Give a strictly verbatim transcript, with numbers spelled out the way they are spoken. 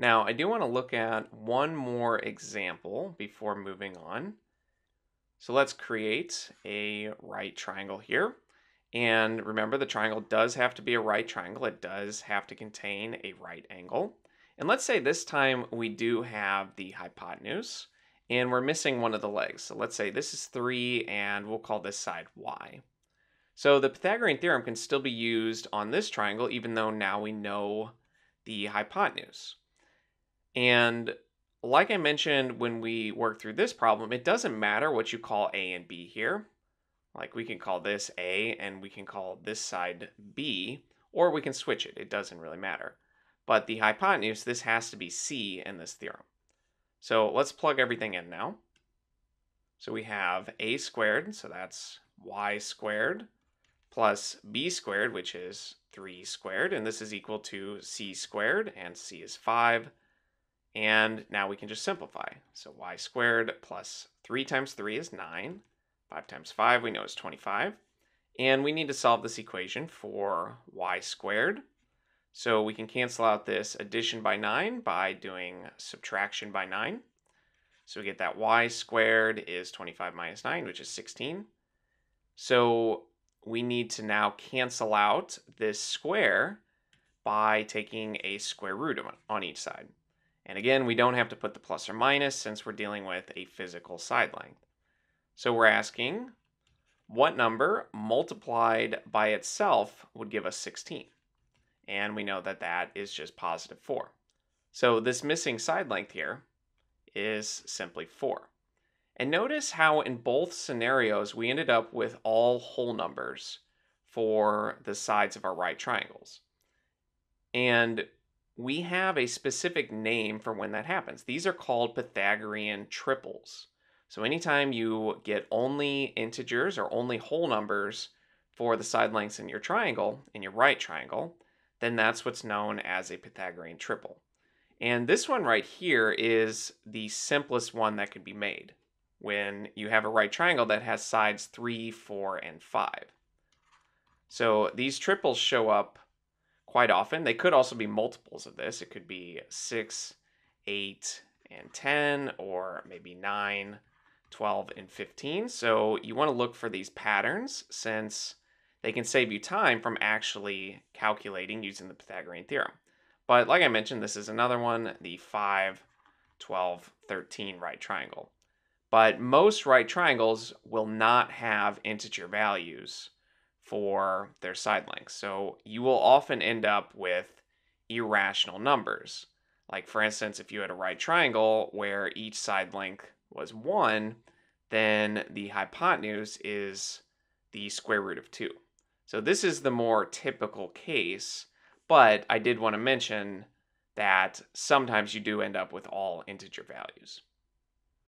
Now, I do want to look at one more example before moving on. So let's create a right triangle here. And remember, the triangle does have to be a right triangle. It does have to contain a right angle. And let's say this time we do have the hypotenuse and we're missing one of the legs. So let's say this is three and we'll call this side y. So the Pythagorean theorem can still be used on this triangle, even though now we know the hypotenuse. And like I mentioned, when we work through this problem, it doesn't matter what you call A and B here. Like we can call this A and we can call this side B, or we can switch it. It doesn't really matter. But the hypotenuse, this has to be C in this theorem. So let's plug everything in now. So we have A squared, so that's y squared, plus b squared, which is three squared, and this is equal to c squared, and c is five. And now we can just simplify. So y squared plus three times three is nine. five times five we know is twenty-five. And we need to solve this equation for y squared. So we can cancel out this addition by nine by doing subtraction by nine. So we get that y squared is twenty-five minus nine, which is sixteen. So we need to now cancel out this square by taking a square root on each side. And again, we don't have to put the plus or minus since we're dealing with a physical side length. So we're asking what number multiplied by itself would give us sixteen? And we know that that is just positive four. So this missing side length here is simply four. And notice how in both scenarios we ended up with all whole numbers for the sides of our right triangles. And we have a specific name for when that happens. These are called Pythagorean triples. So anytime you get only integers or only whole numbers for the side lengths in your triangle, in your right triangle, then that's what's known as a Pythagorean triple. And this one right here is the simplest one that can be made when you have a right triangle that has sides three, four, and five. So these triples show up quite often. They could also be multiples of this. It could be six, eight, and ten, or maybe nine, twelve, and fifteen. So you want to look for these patterns since they can save you time from actually calculating using the Pythagorean theorem. But like I mentioned, this is another one, the five, twelve, thirteen right triangle. But most right triangles will not have integer values for their side lengths. So you will often end up with irrational numbers. Like for instance, if you had a right triangle where each side length was one, then the hypotenuse is the square root of two. So this is the more typical case, but I did want to mention that sometimes you do end up with all integer values.